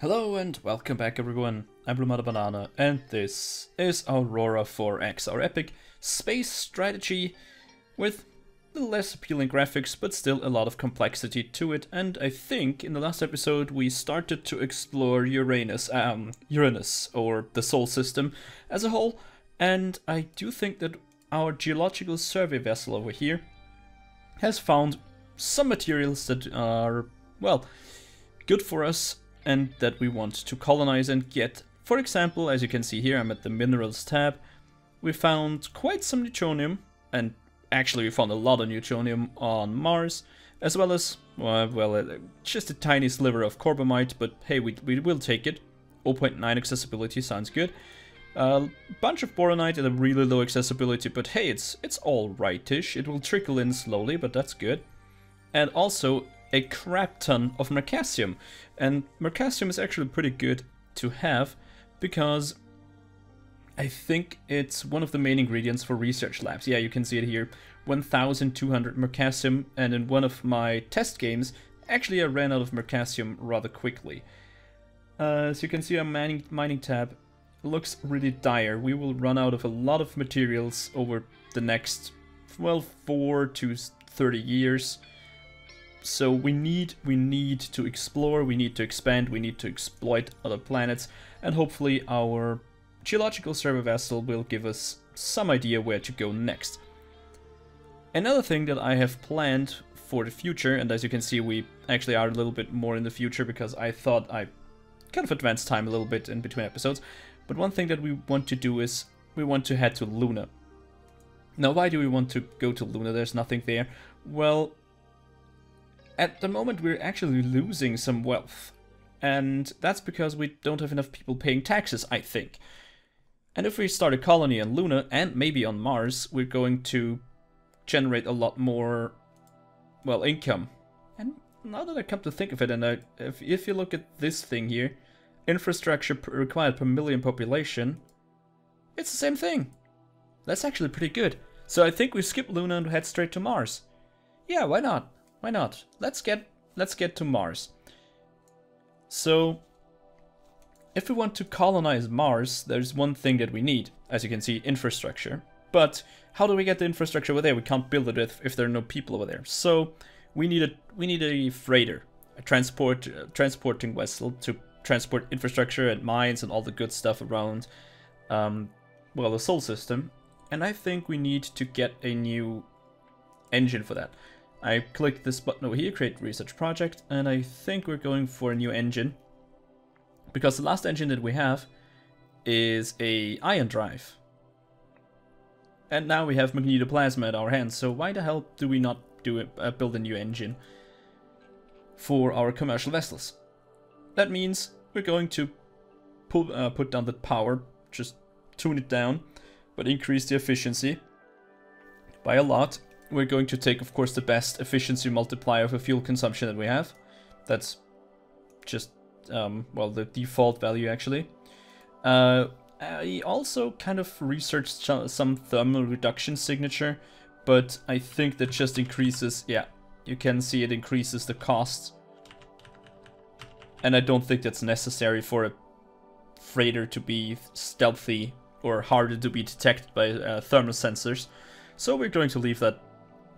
Hello and welcome back everyone, I'm Blue Manabanana and this is Aurora 4X, our epic space strategy with less appealing graphics but still a lot of complexity to it. And I think in the last episode we started to explore Uranus or the Sol system as a whole, and I do think that our geological survey vessel over here has found some materials that are, well, good for us and that we want to colonize and get. For example, as you can see here, I'm at the minerals tab. We found quite some neutronium, and actually we found a lot of neutronium on Mars, as well as, well, just a tiny sliver of corbamite, but hey, we will take it. 0.9 accessibility sounds good. A bunch of boronite at a really low accessibility, but hey, it's all rightish. It will trickle in slowly, but that's good. And also a crap ton of mercassium, and mercassium is actually pretty good to have because I think it's one of the main ingredients for research labs. Yeah, you can see it here, 1200 mercassium, and in one of my test games actually I ran out of mercassium rather quickly. As you can see, our mining tab looks really dire. We will run out of a lot of materials over the next, well, 4 to 30 years. So we need to explore, we need to expand, we need to exploit other planets, and hopefully our geological survey vessel will give us some idea where to go next. Another thing that I have planned for the future, and as you can see we actually are a little bit more in the future because I thought I kind of advanced time a little bit in between episodes, but one thing that we want to do is we want to head to Luna. Now why do we want to go to Luna? There's nothing there. Well, at the moment we're actually losing some wealth, and that's because we don't have enough people paying taxes, I think. And if we start a colony on Luna, and maybe on Mars, we're going to generate a lot more, well, income. And now that I come to think of it, and if you look at this thing here, infrastructure required per million population, it's the same thing. That's actually pretty good. So I think we skip Luna and head straight to Mars. Yeah, why not? Why not? Let's get to Mars. So if we want to colonize Mars, there's one thing that we need, as you can see, infrastructure. But how do we get the infrastructure over there? We can't build it if there are no people over there. So we need a freighter, a transporting vessel to transport infrastructure and mines and all the good stuff around well, the Sol system. And I think we need to get a new engine for that. I click this button over here, create research project, and I think we're going for a new engine because the last engine that we have is a ion drive, and now we have magnetoplasma at our hands. So why the hell do we not build a new engine for our commercial vessels? That means we're going to put down the power, just tune it down, but increase the efficiency by a lot. We're going to take, of course, the best efficiency multiplier for fuel consumption that we have. That's just, well, the default value, actually. I also kind of researched some thermal reduction signature, but I think that just increases, yeah, you can see it increases the cost. And I don't think that's necessary for a freighter to be stealthy or harder to be detected by thermal sensors. So we're going to leave that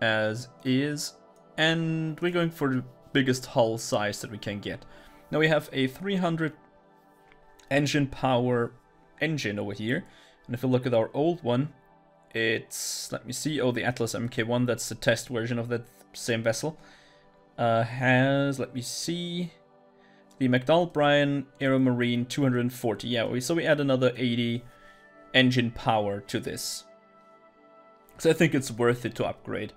as is, and we're going for the biggest hull size that we can get. Now we have a 300 engine power engine over here, and if you look at our old one, it's, let me see, oh, the Atlas MK1, that's the test version of that same vessel, has, let me see, the McDonnell Bryan Aeromarine 240, yeah, so we add another 80 engine power to this. So I think it's worth it to upgrade.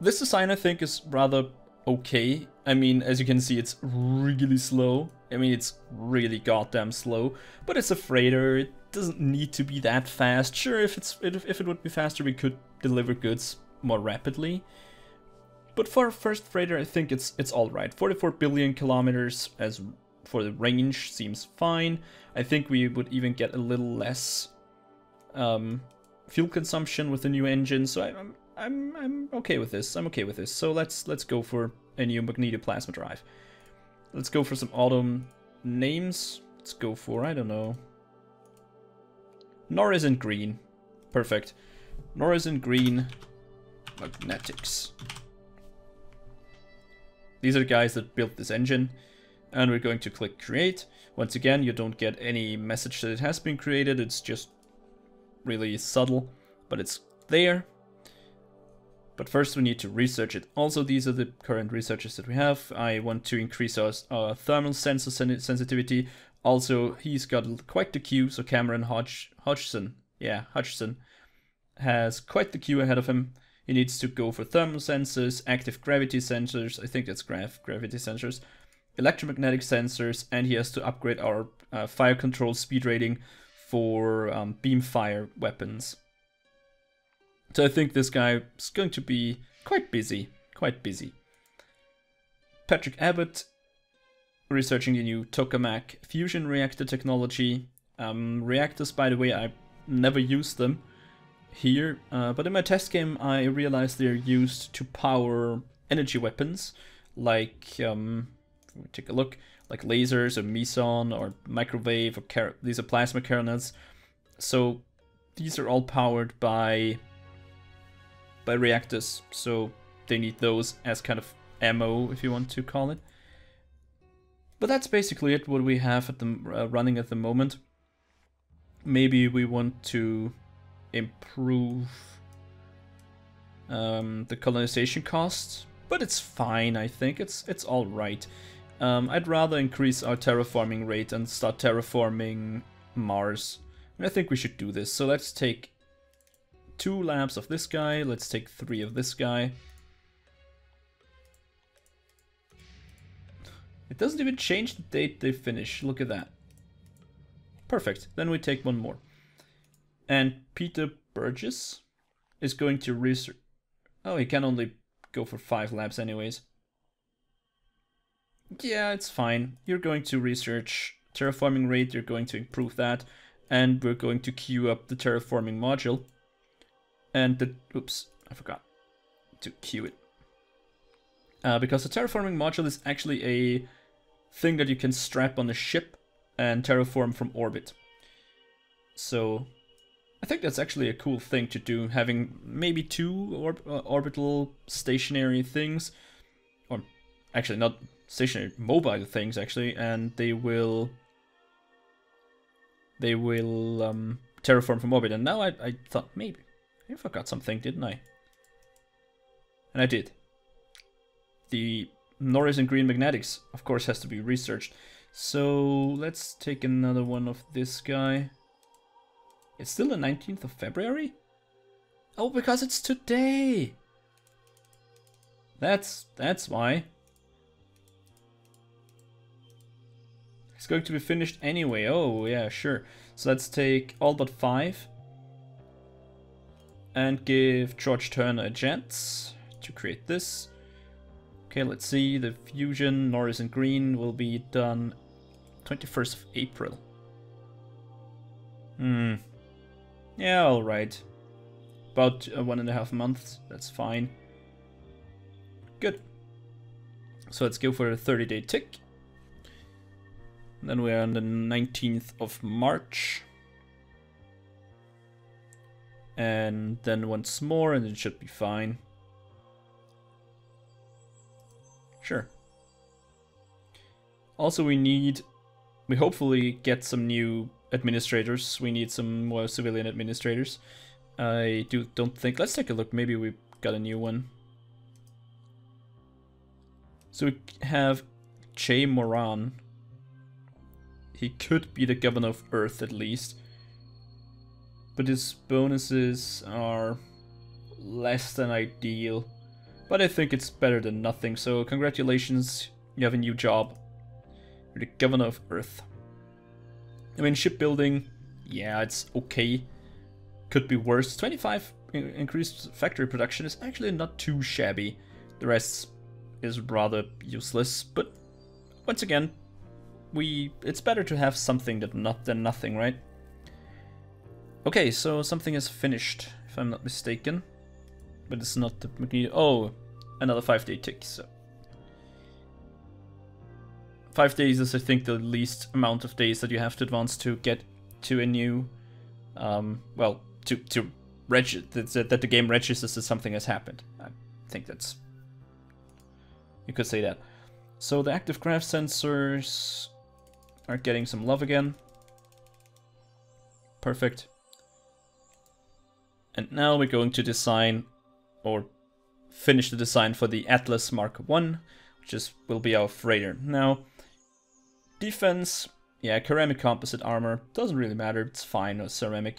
This design I think is rather okay. I mean, as you can see, it's really slow. I mean, it's really goddamn slow, but it's a freighter. It doesn't need to be that fast. Sure, if it would be faster, we could deliver goods more rapidly. But for a first freighter, I think it's all right. 44 billion kilometers as for the range seems fine. I think we would even get a little less fuel consumption with the new engine, so I'm okay with this. I'm okay with this. So let's go for a new magnetoplasma drive. Let's go for some autumn names, let's go for, I don't know, Norris and Green. Perfect. Norris and Green Magnetics. These are the guys that built this engine. And we're going to click create. Once again, you don't get any message that it has been created. It's just really subtle, but it's there. But first we need to research it. Also, these are the current researches that we have. I want to increase our thermal sensor sensitivity. Also, he's got quite the queue, so Cameron Hodgson. Yeah, Hodgson has quite the queue ahead of him. He needs to go for thermal sensors, active gravity sensors, I think that's gravity sensors, electromagnetic sensors, and he has to upgrade our fire control speed rating for beam fire weapons. So I think this guy is going to be quite busy, Patrick Abbott, researching the new tokamak fusion reactor technology. Reactors, by the way, I never used them here, but in my test game I realized they're used to power energy weapons, like, take a look, like lasers or meson or microwave, or these are plasma cannons. So these are all powered by reactors, so they need those as kind of ammo, if you want to call it. But that's basically it, what we have at the running at the moment. Maybe we want to improve the colonization costs, but it's fine, I think. It's all right. I'd rather increase our terraforming rate and start terraforming Mars. And I think we should do this. So let's take 2 labs of this guy. Let's take 3 of this guy. It doesn't even change the date they finish. Look at that. Perfect. Then we take one more. And Peter Burgess is going to research. Oh, he can only go for 5 labs anyways. Yeah, it's fine. You're going to research terraforming rate. You're going to improve that. And we're going to queue up the terraforming module. And the... Oops, I forgot to queue it. Because the terraforming module is actually a thing that you can strap on a ship and terraform from orbit. So I think that's actually a cool thing to do, having maybe 2 orbital stationary things, or actually not stationary, mobile things actually, and they will terraform from orbit. And now I thought maybe I forgot something, didn't I? And I did. The Norris and Green Magnetics, of course, has to be researched. So let's take another one of this guy. It's still the 19th of February? Oh, because it's today! That's why. It's going to be finished anyway. Oh, yeah, sure. So let's take all but 5. And give George Turner a chance to create this. Okay, let's see, the fusion, Norris and Green, will be done 21st of April. Hmm. Yeah, alright. About 1.5 months, that's fine. Good. So let's go for a 30-day tick. And then we're on the 19th of March. And then once more, and it should be fine. Sure. Also, we hopefully get some new administrators. We need some more civilian administrators. I don't think. Let's take a look. Maybe we got a new one. So we have Jay Moran. He could be the governor of Earth at least, but his bonuses are less than ideal. But I think it's better than nothing, so congratulations, you have a new job. You're the governor of Earth. I mean, shipbuilding, yeah, it's okay. Could be worse. 25 increased factory production is actually not too shabby. The rest is rather useless, but once again, it's better to have something than nothing, right? Okay, so something is finished, if I'm not mistaken. But it's not the magneto. Oh, another 5-day tick. So 5 days is, I think, the least amount of days that you have to advance to get to a new, well, to register that the game registers that something has happened. I think that's, you could say that. So the active graph sensors are getting some love again. Perfect. And now we're going to design, or finish the design for the Atlas MK1, which is, will be our freighter. Now, defense, yeah, ceramic composite armor, doesn't really matter, it's fine, or ceramic,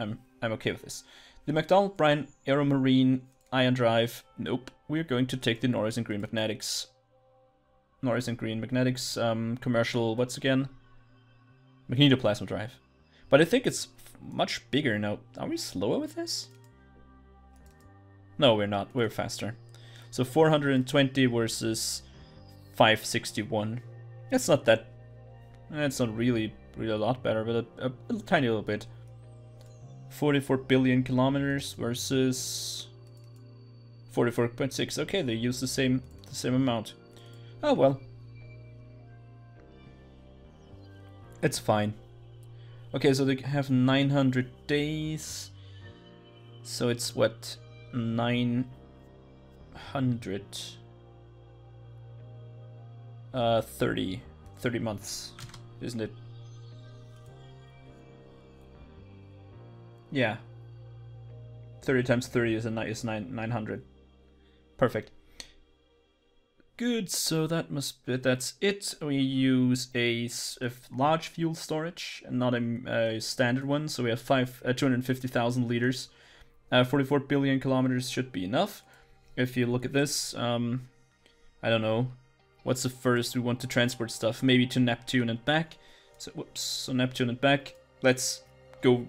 I'm okay with this. The McDonnell Bryan Aeromarine ion drive, nope, we're going to take the Norris and Green Magnetics. Norris and Green Magnetics commercial, what's again? Magnetoplasma drive. But I think it's much bigger now. Are we slower with this? No, we're not. We're faster. So 420 versus 561. It's not that... It's not really, really a lot better, but a tiny little bit. 44 billion kilometers versus 44.6. Okay, they use the same amount. Oh well. It's fine. Okay, so they have 900 days. So it's what? 30 months, isn't it? Yeah. 30 times 30 is 900. Perfect. Good, so that must be, that's it. We use a large fuel storage and not a standard one, so we have 250,000 liters. 44 billion kilometers should be enough. If you look at this, I don't know, what's the first we want to transport stuff? Maybe to Neptune and back. So whoops, so Neptune and back. Let's go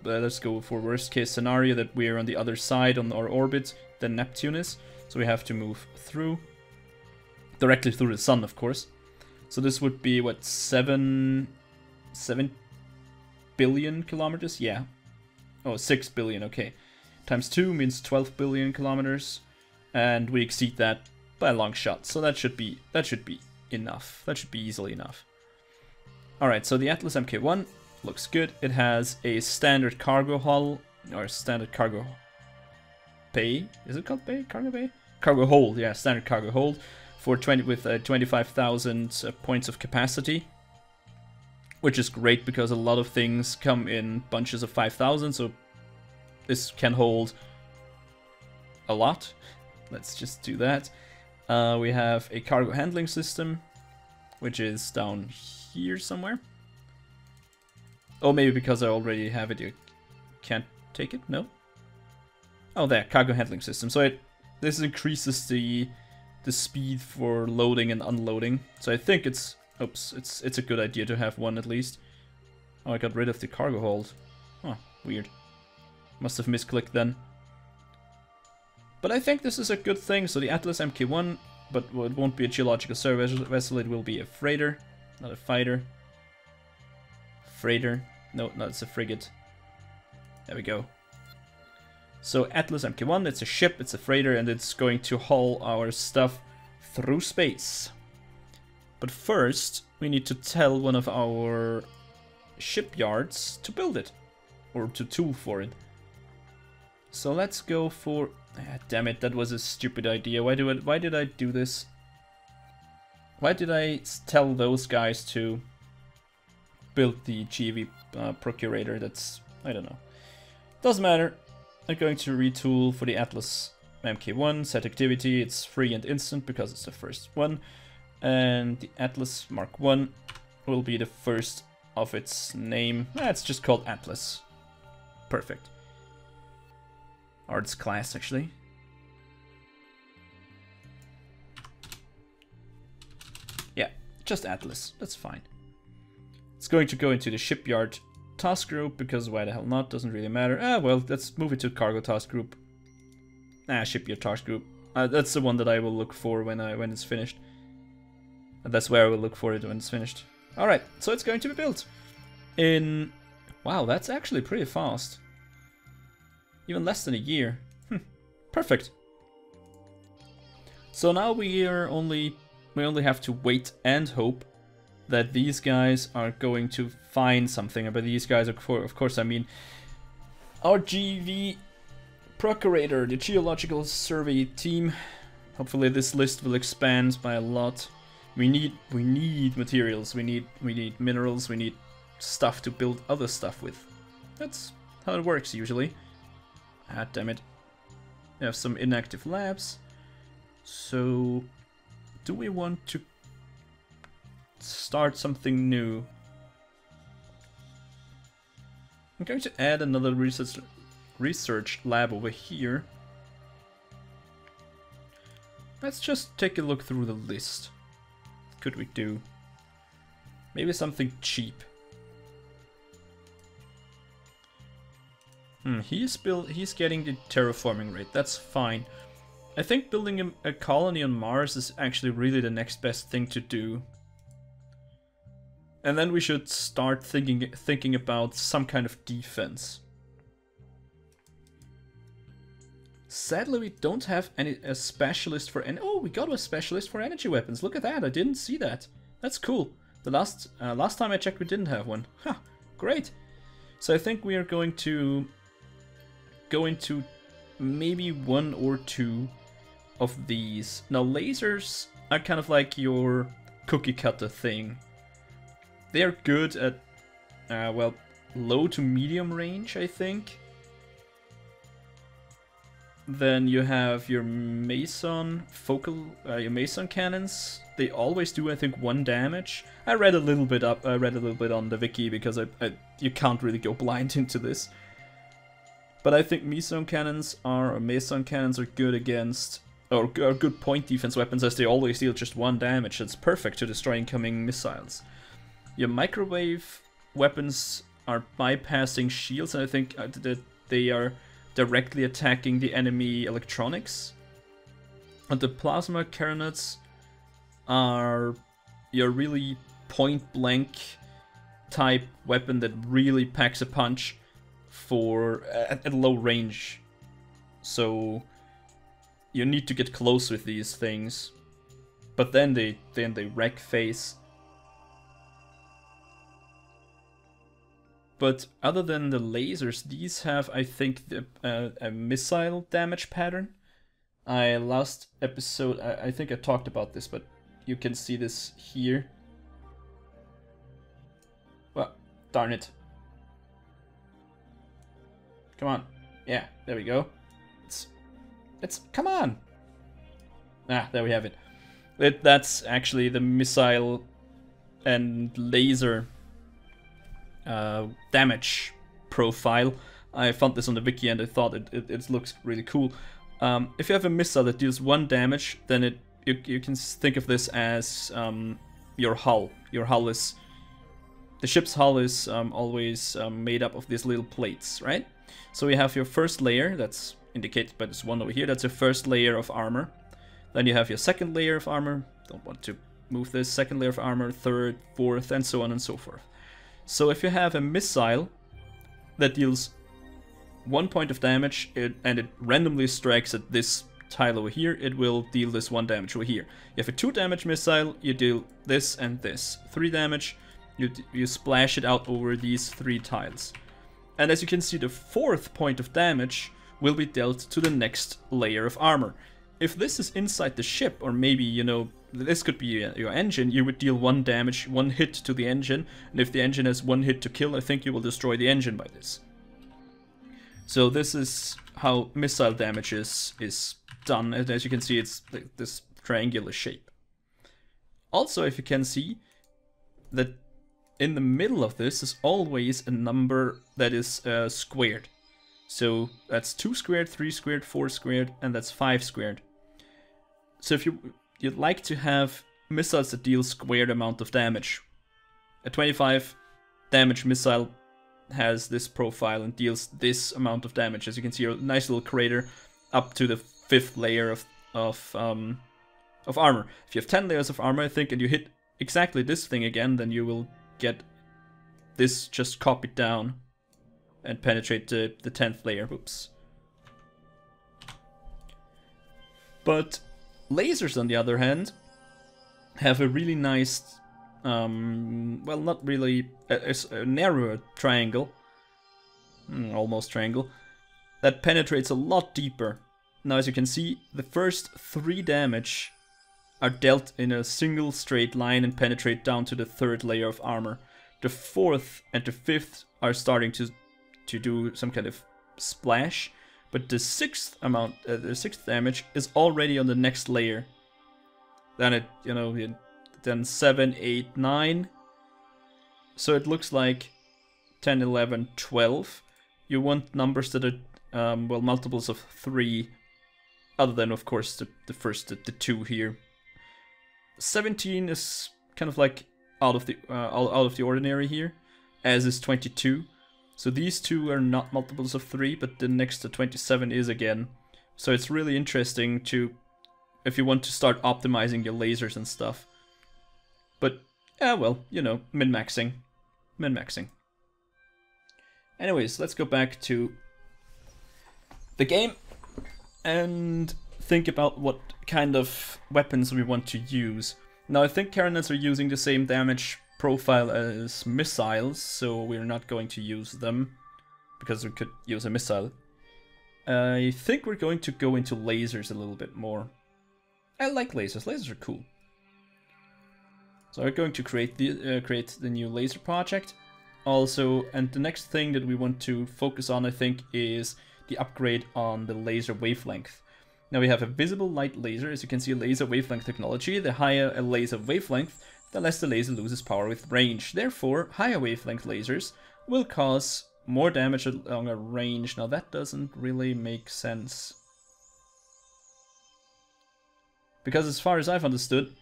for worst case scenario that we are on the other side on our orbit than Neptune is. So we have to move through, directly through the sun, of course. So this would be what, 7 billion kilometers? Yeah. Oh, 6 billion. Okay. Times 2 means 12 billion kilometers, and we exceed that by a long shot, so that should be enough. That should be easily enough. Alright, so the Atlas MK1 looks good. It has a standard cargo hull, or standard cargo bay, is it called bay? Cargo bay? Cargo hold, yeah, standard cargo hold, for 25,000 points of capacity, which is great because a lot of things come in bunches of 5,000, so this can hold a lot. Let's just do that. We have a cargo handling system, which is down here somewhere. Oh, maybe because I already have it, you can't take it? No? Oh, there, cargo handling system. So this increases the speed for loading and unloading. So I think it's, oops, it's a good idea to have one at least. Oh, I got rid of the cargo hold. Huh, weird. Must have misclicked then. But I think this is a good thing. So the Atlas MK1, but it won't be a geological survey vessel, it will be a freighter, not a fighter. Freighter. No, no, it's a frigate. There we go. So Atlas MK1, it's a ship, it's a freighter, and it's going to haul our stuff through space. But first, we need to tell one of our shipyards to build it, or to tool for it. So let's go for... Ah, damn it, that was a stupid idea. Why did I do this? Why did I tell those guys to build the GV procurator? That's... I don't know. Doesn't matter. I'm going to retool for the Atlas MK1. Set activity. It's free and instant because it's the first one. And the Atlas MK1 will be the first of its name. Ah, it's just called Atlas. Perfect. Arts class, actually. Yeah, just Atlas. That's fine. It's going to go into the shipyard task group, because why the hell not? Doesn't really matter. Ah, well, let's move it to cargo task group. Ah, shipyard task group. That's the one that I will look for when it's finished. And that's where I will look for it when it's finished. Alright, so it's going to be built. In... Wow, that's actually pretty fast. Even less than a year. Hm, perfect. So now we only have to wait and hope that these guys are going to find something. But these guys, of course, I mean RGV Procurator, the Geological Survey Team. Hopefully this list will expand by a lot. We need materials, we need minerals, we need stuff to build other stuff with. That's how it works usually. Ah, damn it. We have some inactive labs. So do we want to start something new? I'm going to add another research lab over here. Let's just take a look through the list. What could we do? Maybe something cheap. He's getting the terraforming rate. That's fine. I think building a colony on Mars is actually really the next best thing to do. And then we should start thinking about some kind of defense. Sadly, we don't have a specialist for energy. Oh, we got a specialist for energy weapons. Look at that! I didn't see that. That's cool. The last time I checked, we didn't have one. Ha! Great. So I think we are going to go into maybe one or two of these. Now lasers are kind of like your cookie cutter thing. They are good at, well, low to medium range, I think. Then you have your Mason Mason cannons. They always do, I think, 1 damage. I read a little bit on the wiki because you can't really go blind into this. But I think Mason cannons are good against, or are good point defense weapons, as they always deal just 1 damage. That's perfect to destroy incoming missiles. Your microwave weapons are bypassing shields, and I think that they are directly attacking the enemy electronics. And the plasma cannons are your really point-blank type weapon that really packs a punch for at low range. So you need to get close with these things, but then they wreck face. But other than the lasers, these have, I think, a missile damage pattern. Last episode, I think I talked about this, but you can see this here. Well, darn it. Come on. Yeah, there we go. Come on! Ah, there we have it. That's actually the missile and laser damage profile. I found this on the wiki and I thought it looks really cool. If you have a missile that deals 1 damage, then you can think of this as your hull. The ship's hull is always made up of these little plates, right? So you have your first layer, that's indicated by this one over here. That's your first layer of armor. Then you have your second layer of armor. Don't want to move this. Second layer of armor, third, fourth, and so on and so forth. So if you have a missile that deals 1 point of damage and it randomly strikes at this tile over here, it will deal this 1 damage over here. You have a 2 damage missile, you deal this and this. 3 damage, you splash it out over these 3 tiles. And as you can see, the 4th point of damage will be dealt to the next layer of armor. If this is inside the ship, or maybe, you know, this could be your engine, you would deal 1 damage, 1 hit to the engine, and if the engine has 1 hit to kill, I think you will destroy the engine by this. So this is how missile damage is done, and as you can see, it's this triangular shape. Also, if you can see, that in the middle of this is always a number that is squared. So that's 2 squared, 3 squared, 4 squared, and that's 5 squared. So if you'd like to have missiles that deal squared amount of damage, a 25 damage missile has this profile and deals this amount of damage. As you can see, a nice little crater up to the 5th layer of armor. If you have 10 layers of armor, I think, and you hit exactly this thing again, then you will get this just copied down and penetrate the 10th layer. Oops. But lasers, on the other hand, have a really nice well, not really, it's a narrower triangle, almost triangle, that penetrates a lot deeper. Now, as you can see, the first 3 damage are dealt in a single straight line and penetrate down to the 3rd layer of armor. The 4th and the 5th are starting to do some kind of splash, but the 6th amount, the 6th damage is already on the next layer. Then it, you know, then 7, 8, 9. So it looks like 10, 11, 12. You want numbers that are, well, multiples of 3, other than, of course, the first, the 2 here. 17 is kind of like out of the ordinary here, as is 22. So these 2 are not multiples of 3, but the next to 27 is again. So it's really interesting to, if you want to start optimizing your lasers and stuff. But, yeah, well, you know, min-maxing. Min-maxing. Anyways, let's go back to the game and think about what kind of weapons we want to use. Now, I think carronades are using the same damage profile as missiles, so we're not going to use them, because we could use a missile. I think we're going to go into lasers a little bit more. I like lasers. Lasers are cool. So we're going to create the new laser project. Also, and the next thing that we want to focus on, I think, is the upgrade on the laser wavelength. Now we have a visible light laser, as you can see, laser wavelength technology. The higher a laser wavelength, the less the laser loses power with range. Therefore, higher wavelength lasers will cause more damage at longer range. Now that doesn't really make sense. Because as far as I've understood,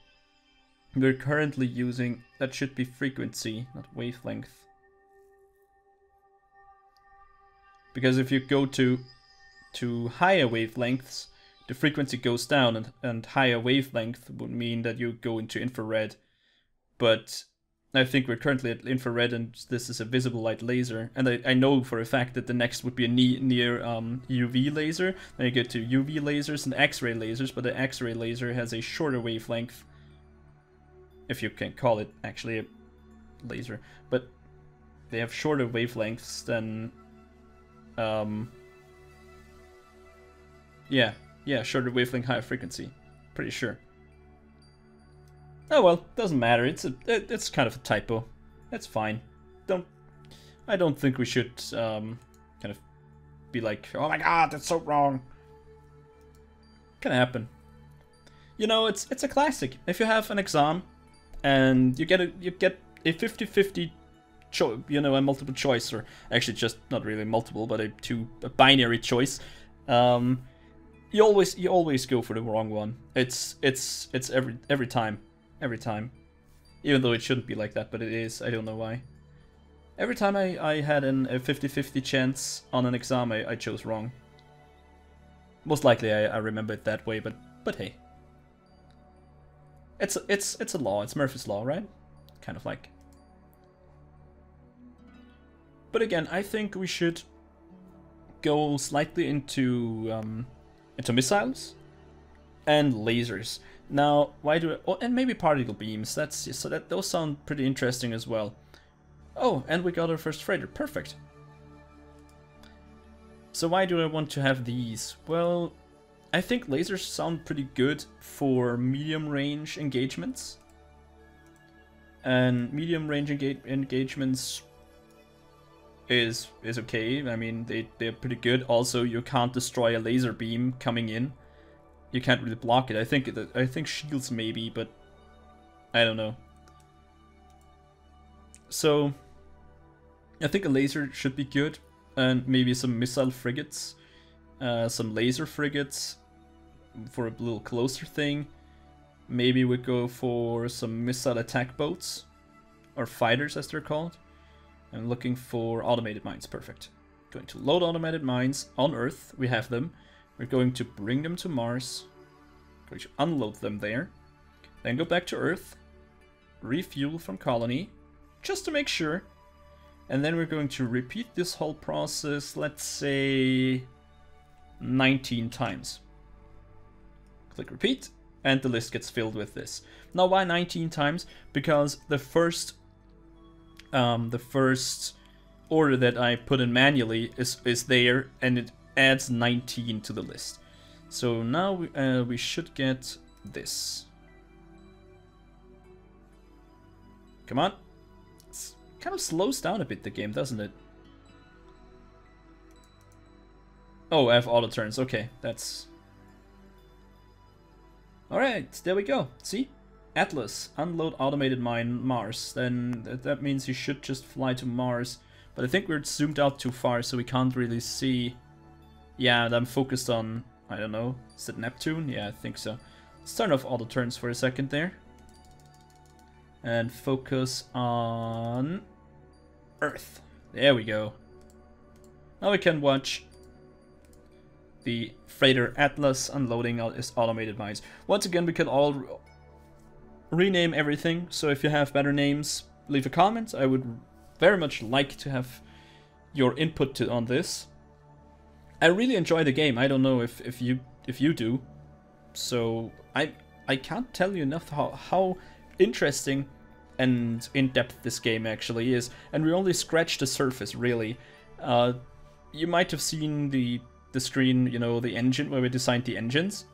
we're currently using, that should be frequency, not wavelength. Because if you go to higher wavelengths, the frequency goes down, and higher wavelength would mean that you go into infrared. But I think we're currently at infrared, and this is a visible light laser. And I know for a fact that the next would be a near UV laser. Then you get to UV lasers and X-ray lasers, but the X-ray laser has a shorter wavelength. If you can call it actually a laser. But they have shorter wavelengths than... Yeah, shorter wavelength, higher frequency. Pretty sure. Oh well, doesn't matter. It's kind of a typo. That's fine. I don't think we should kind of be like, oh my god, that's so wrong. Can happen. You know, it's a classic. If you have an exam and you get a 50-50 choice, you know, a multiple choice, or actually just not really multiple, but a binary choice. You always go for the wrong one. It's every time, even though it shouldn't be like that, but it is. I don't know why. Every time I had a 50-50 chance on an exam, I chose wrong. Most likely I remember it that way, but hey, it's a law. It's Murphy's law, right? Kind of like. But again, I think we should go slightly into missiles and lasers. Now, why do I... Oh, and maybe particle beams. That's just, so that those sound pretty interesting as well. Oh, and we got our first freighter. Perfect. So why do I want to have these? Well, I think lasers sound pretty good for medium range engagements. And medium range engagements is okay. I mean, they're pretty good. Also, you can't destroy a laser beam coming in. You can't really block it. I think shields maybe, but I don't know. So I think a laser should be good, and maybe some missile frigates, some laser frigates for a little closer thing. Maybe we go for some missile attack boats, or fighters as they're called. I'm looking for automated mines. Perfect. Going to load automated mines on Earth. We have them. We're going to bring them to Mars. Going to unload them there. Then go back to Earth. Refuel from colony. Just to make sure. And then we're going to repeat this whole process, let's say 19 times. Click repeat. And the list gets filled with this. Now why 19 times? Because the first order that I put in manually is there, and it adds 19 to the list. So now we should get this. Come on. It kind of slows down a bit, the game, doesn't it? Oh, I have auto turns. Okay, that's... Alright, there we go. See? Atlas, unload automated mine, Mars. Then that means you should just fly to Mars. But I think we're zoomed out too far, so we can't really see... Yeah, and I'm focused on... I don't know. Is it Neptune? Yeah, I think so. Let's turn off auto turns for a second there. And focus on... Earth. There we go. Now we can watch... the freighter Atlas unloading its automated mines. Once again, we can all rename everything, so if you have better names, leave a comment. I would very much like to have your input on this. I really enjoy the game. I don't know if you do. So I can't tell you enough how interesting and in-depth this game actually is, and we only scratched the surface really. You might have seen the screen, you know, the engine, where we designed the engines.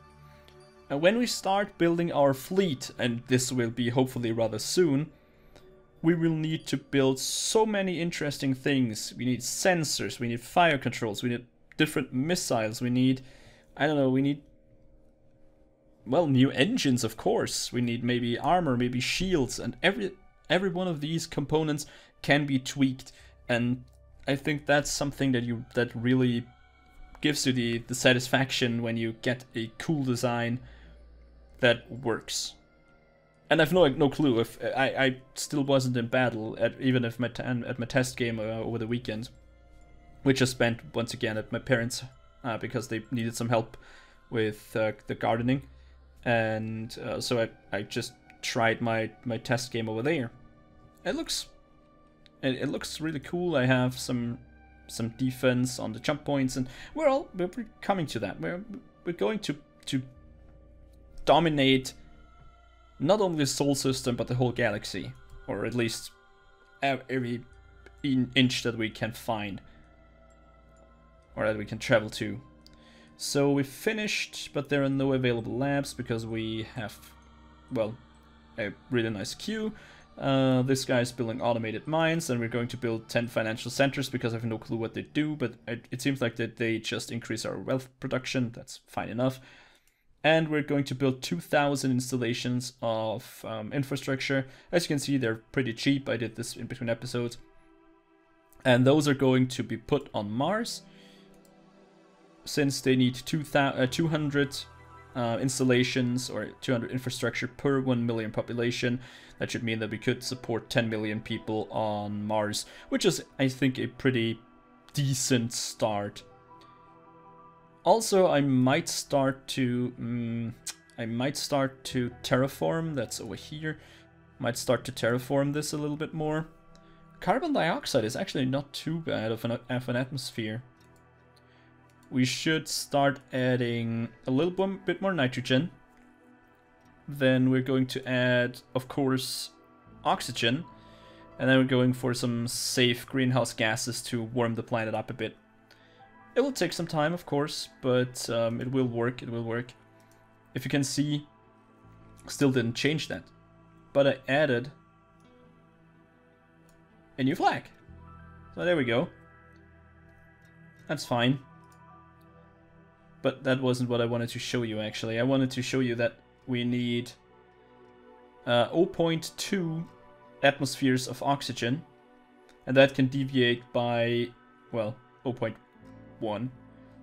And when we start building our fleet, and this will be hopefully rather soon, we will need to build so many interesting things. We need sensors, we need fire controls, we need different missiles, we need, I don't know, we need, well, new engines, of course. We need maybe armor, maybe shields, and every one of these components can be tweaked. And I think that's something that really gives you the satisfaction when you get a cool design that works. And I've no clue if I still wasn't in battle even if at my test game over the weekend, which I spent once again at my parents' because they needed some help with the gardening, and so I just tried my test game over there. It looks really cool. I have some defense on the jump points, and we're coming to that. We're going to dominate not only the Sol system but the whole galaxy, or at least every inch that we can find or that we can travel to. So we finished, but there are no available labs because we have, well, a really nice queue. This guy is building automated mines, and we're going to build 10 financial centers because I have no clue what they do, but it seems like that they just increase our wealth production. That's fine enough. And we're going to build 2,000 installations of infrastructure. As you can see, they're pretty cheap. I did this in between episodes. And those are going to be put on Mars, since they need 200... installations, or 200 infrastructure per 1 million population. That should mean that we could support 10 million people on Mars, which is, I think, a pretty decent start. Also, I might start to terraform. That's over here. Might start to terraform this a little bit more. Carbon dioxide is actually not too bad of an atmosphere. We should start adding a little bit more nitrogen. Then we're going to add, of course, oxygen. And then we're going for some safe greenhouse gases to warm the planet up a bit. It will take some time, of course, but it will work, it will work. If you can see, still didn't change that. But I added a new flag. So there we go. That's fine. But that wasn't what I wanted to show you, actually. I wanted to show you that we need 0.2 atmospheres of oxygen. And that can deviate by, well, 0.1.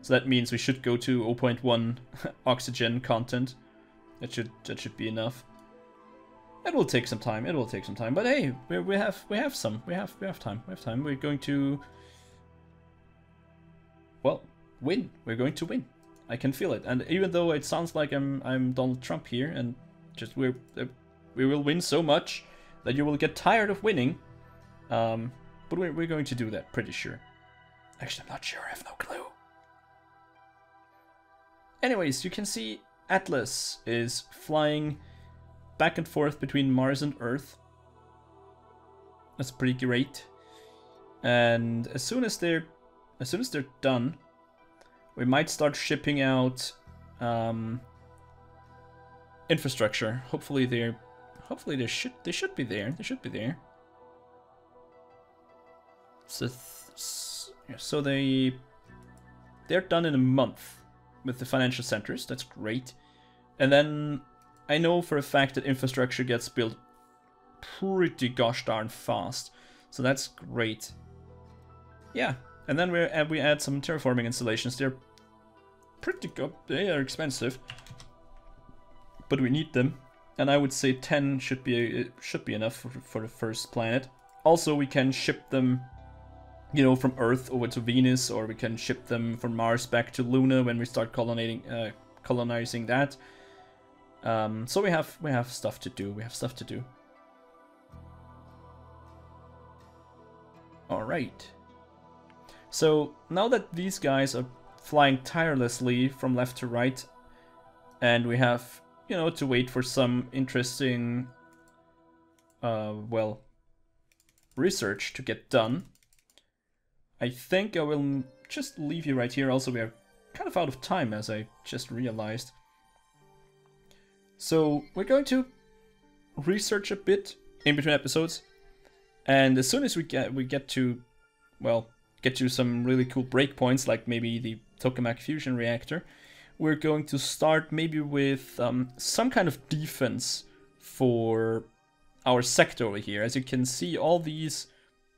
So that means we should go to 0.1 oxygen content. That should be enough. It will take some time, it will take some time. But hey, we have time. We're going to... well, win. We're going to win. I can feel it, and even though it sounds like I'm Donald Trump here, and just we will win so much that you will get tired of winning, but we're going to do that, pretty sure. Actually, I'm not sure. I have no clue. Anyways, you can see Atlas is flying back and forth between Mars and Earth. That's pretty great. And as soon as they're done, we might start shipping out infrastructure. Hopefully they should be there. So they're done in a month with the financial centers. That's great. And then I know for a fact that infrastructure gets built pretty gosh darn fast. So that's great. Yeah, and then we add some terraforming installations. They're pretty good. They are expensive, but we need them. And I would say 10 should be enough for the first planet. Also, we can ship them, you know, from Earth over to Venus, or we can ship them from Mars back to Luna when we start colonizing that. So we have stuff to do. All right. So now that these guys are flying tirelessly from left to right, and we have, you know, to wait for some interesting, well, research to get done, I think I will just leave you right here. Also, we are kind of out of time, as I just realized. So we're going to research a bit in between episodes, and as soon as we get to some really cool breakpoints, like maybe the tokamak fusion reactor, we're going to start maybe with some kind of defense for our sector over here. As you can see, all these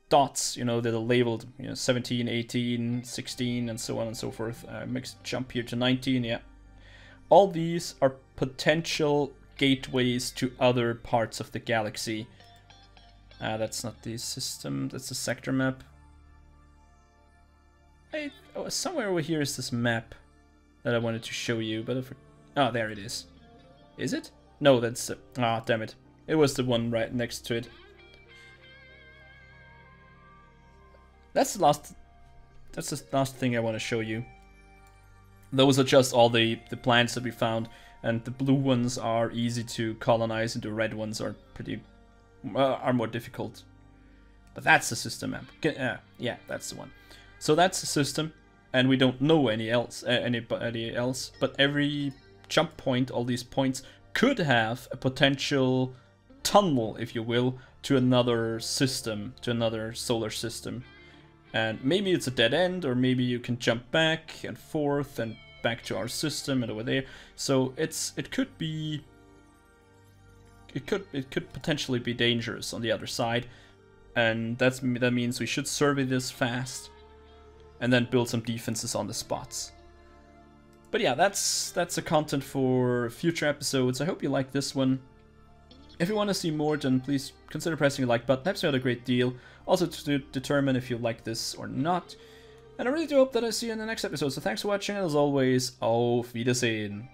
dots, you know, that are labeled, you know, 17, 18, 16, and so on and so forth. Mixed jump here to 19, yeah. All these are potential gateways to other parts of the galaxy. That's not the system, that's the sector map. Somewhere over here is this map that I wanted to show you, but oh, there it is. Is it? No, that's the... Ah, damn it. It was the one right next to it. That's the last thing I want to show you. Those are just all the plants that we found, and the blue ones are easy to colonize, and the red ones are more difficult. But that's the system map. Yeah, that's the one. So that's the system, and we don't know anybody else. But every jump point, all these points, could have a potential tunnel, if you will, to another system, to another solar system. And maybe it's a dead end, or maybe you can jump back and forth and back to our system and over there. So it could potentially be dangerous on the other side, and that means we should survey this fast and then build some defenses on the spots. But yeah, that's the content for future episodes. I hope you like this one. If you want to see more, then please consider pressing the like button. It helps me out a great deal. Also to determine if you like this or not. And I really do hope that I see you in the next episode. So thanks for watching, and as always, auf Wiedersehen.